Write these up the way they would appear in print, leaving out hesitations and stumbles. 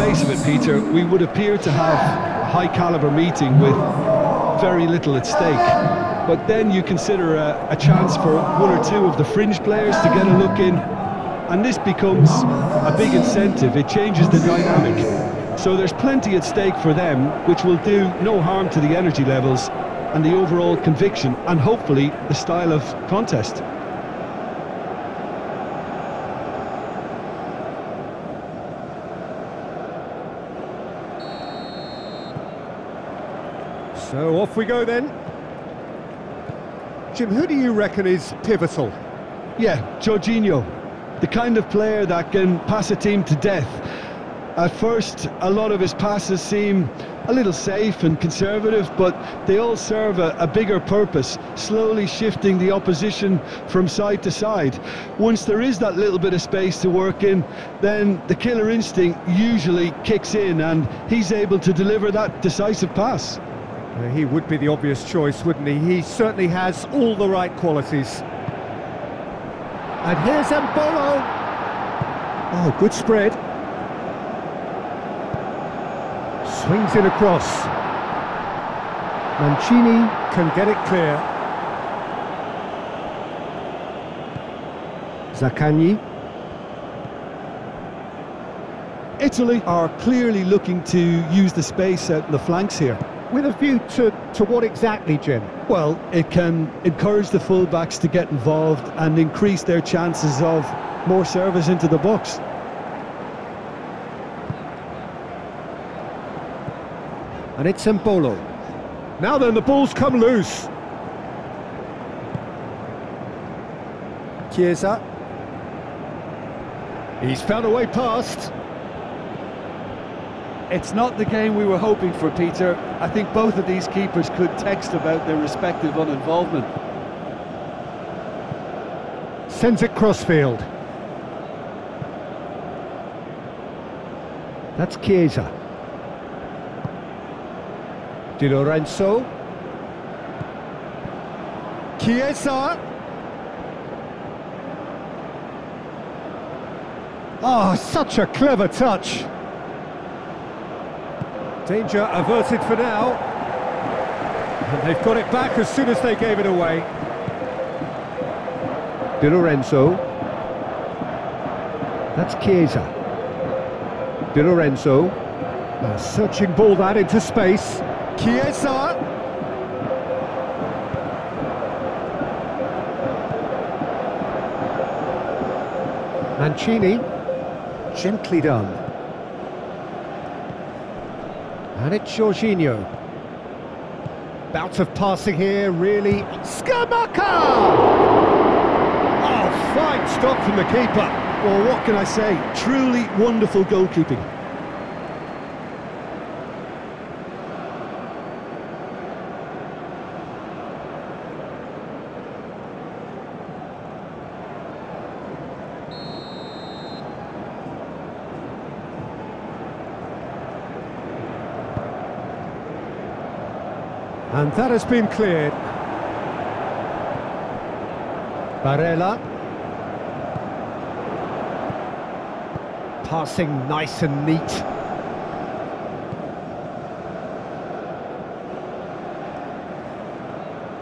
face of it, Peter, we would appear to have a high-caliber meeting with very little at stake. But then you consider a chance for one or two of the fringe players to get a look in, and this becomes a big incentive. It changes the dynamic. So there's plenty at stake for them, which will do no harm to the energy levels and the overall conviction, and hopefully the style of contest. So off we go then. Jim, who do you reckon is pivotal? Yeah, Jorginho. The kind of player that can pass a team to death. At first, a lot of his passes seem a little safe and conservative, but they all serve a bigger purpose, slowly shifting the opposition from side to side. Once there is that little bit of space to work in, then the killer instinct usually kicks in, and he's able to deliver that decisive pass. He would be the obvious choice, wouldn't he? He certainly has all the right qualities. And here's Ampolo. Oh, good spread. Swings it across. Mancini can get it clear. Zaccagni. Italy are clearly looking to use the space out in the flanks here. With a view to what exactly, Jim? Well, it can encourage the full-backs to get involved and increase their chances of more service into the box. And it's Sampolo. Now then, the ball's come loose. Chiesa. He's found a way past. It's not the game we were hoping for, Peter. I think both of these keepers could text about their respective uninvolvement. Sends it crossfield. That's Chiesa. Di Lorenzo. Chiesa. Oh, such a clever touch. Danger averted for now. And they've got it back as soon as they gave it away. Di Lorenzo. That's Chiesa. Di Lorenzo. A searching ball that into space. Chiesa. Mancini. Gently done. And it's Jorginho. Bout of passing here, really. Scamacca! Oh, fine stop from the keeper. Well, what can I say? Truly wonderful goalkeeping. And that has been cleared. Barella. Passing nice and neat.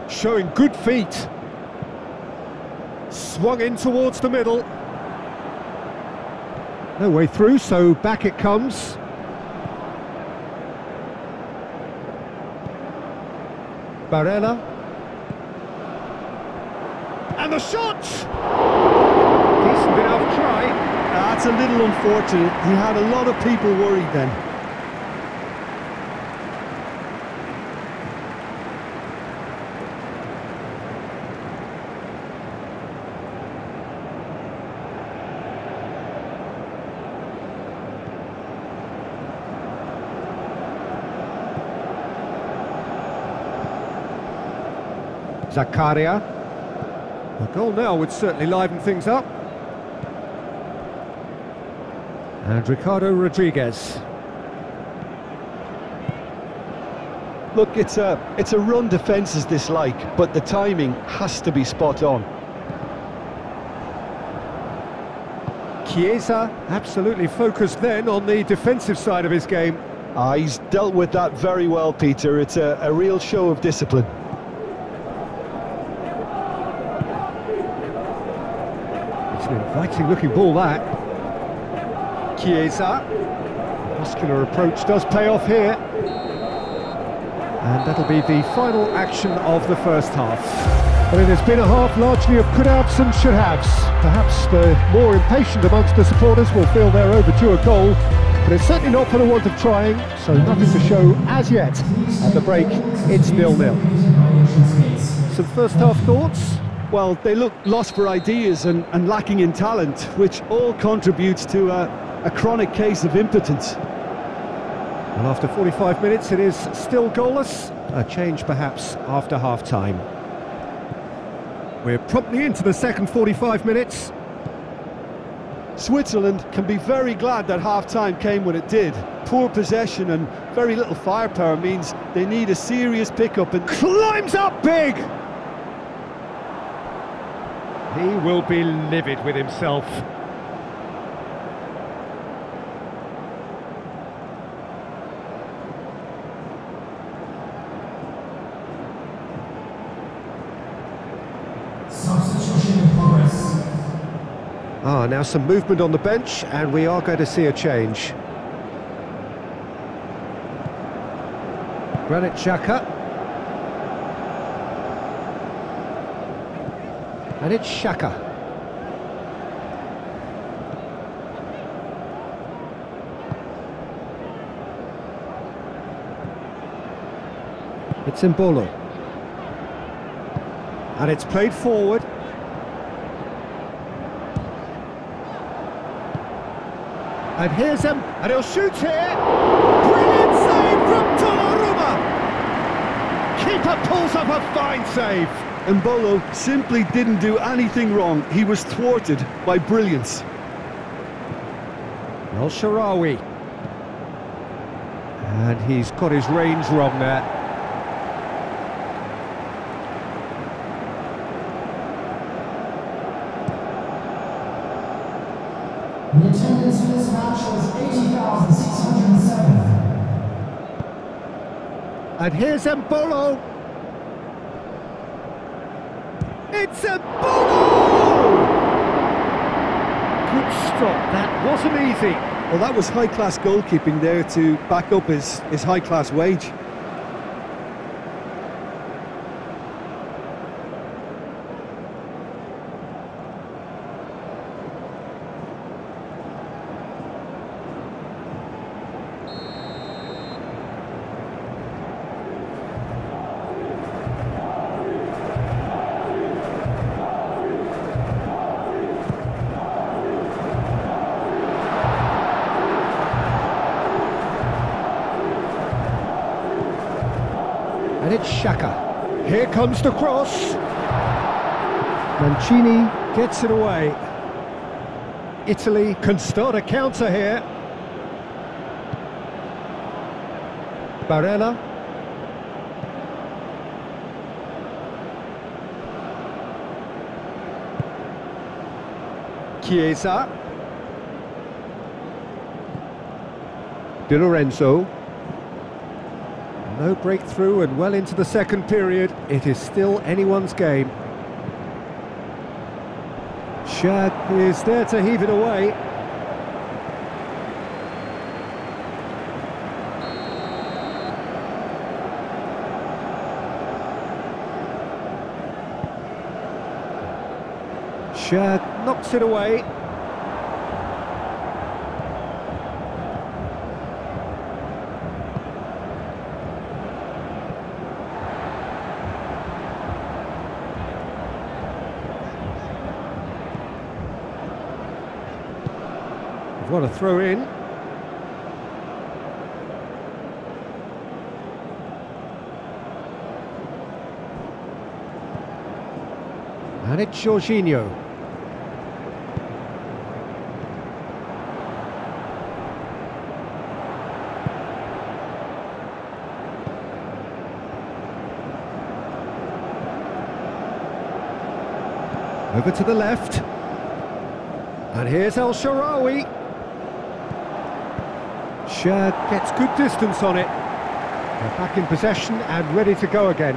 Showing good feet. Swung in towards the middle. No way through, so back it comes. Barella. And the shot! Decent enough try. That's a little unfortunate. He had a lot of people worried then. Zakaria. A goal now would certainly liven things up. And Ricardo Rodriguez. Look, it's a run defences dislike, but the timing has to be spot on. Chiesa absolutely focused then on the defensive side of his game. Ah, he's dealt with that very well, Peter. It's a real show of discipline. It's an inviting looking ball, that. Chiesa. Muscular approach does pay off here. And that'll be the final action of the first half. Well, it has been a half largely of could've and should've. Perhaps the more impatient amongst the supporters will feel they're overdue a goal. But it's certainly not for the want of trying, so nothing to show as yet. At the break, it's 0-0. Some first-half thoughts? Well, they look lost for ideas and lacking in talent, which all contributes to a chronic case of impotence. Well, after 45 minutes, it is still goalless. A change, perhaps, after half-time. We're promptly into the second 45 minutes. Switzerland can be very glad that half-time came when it did. Poor possession and very little firepower means they need a serious pickup and climbs up big! He will be livid with himself. Ah, now some movement on the bench, and we are going to see a change. Granit Xhaka. And it's Xhaka. It's Mbolo. And it's played forward. And here's him, and he'll shoot here! Brilliant save from Donnarumma! Keeper pulls up a fine save! Mbolo simply didn't do anything wrong. He was thwarted by brilliance. El Shaarawy. And he's got his range wrong there. The attendance for this match was 80,607. And here's Ampolo. It's Ampolo! Good stop, that wasn't easy. Well, that was high-class goalkeeping there to back up his high-class wage. And it's Xhaka. Here comes the cross. Mancini gets it away. Italy can start a counter here. Barella. Chiesa. Di Lorenzo. No breakthrough, and well into the second period, it is still anyone's game. Shad is there to heave it away. Shad knocks it away. What a throw in. And it's Jorginho. Over to the left. And here's El Shaarawy. Shad gets good distance on it. They're back in possession and ready to go again.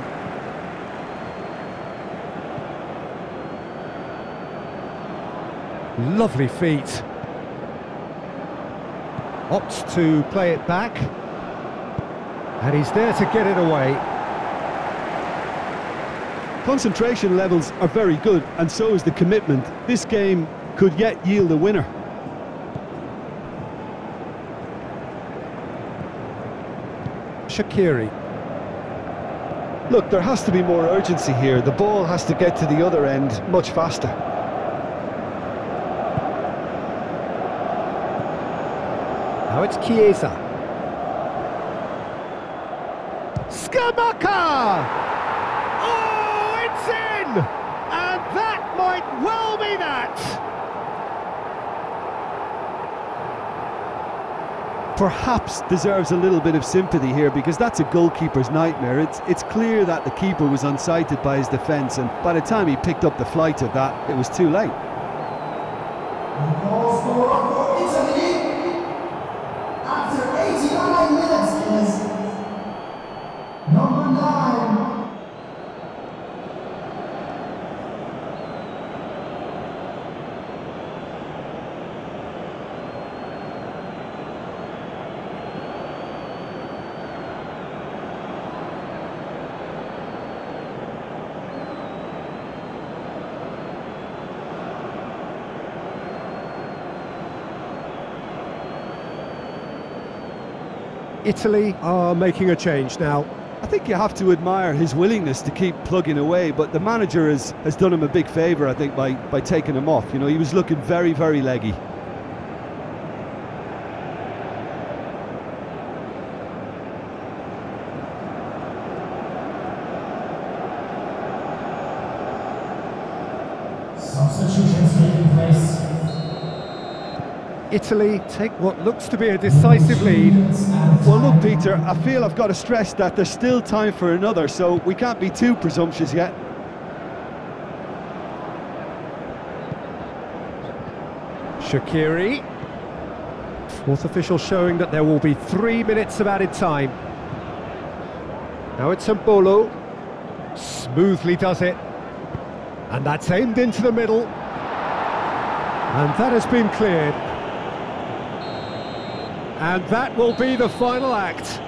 Lovely feet. Opts to play it back. And he's there to get it away. Concentration levels are very good, and so is the commitment. This game could yet yield a winner. Shaqiri. Look, there has to be more urgency here. The ball has to get to the other end much faster. Now it's Chiesa. Scamacca! And that might well be that. Perhaps deserves a little bit of sympathy here, because that's a goalkeeper's nightmare. It's clear that the keeper was unsighted by his defence, and by the time he picked up the flight of that, it was too late. Italy, after 89 minutes, is number 9. Italy are making a change now. I think you have to admire his willingness to keep plugging away, but the manager has done him a big favour, I think, by taking him off. You know, he was looking very, very leggy. Substitutions taking place. Italy take what looks to be a decisive lead. Well, look, Peter, I feel I've got to stress that there's still time for another, so we can't be too presumptuous yet. Shaqiri. Fourth official showing that there will be 3 minutes of added time. Now it's Ampolo. Smoothly does it. And that's aimed into the middle. And that has been cleared. And that will be the final act.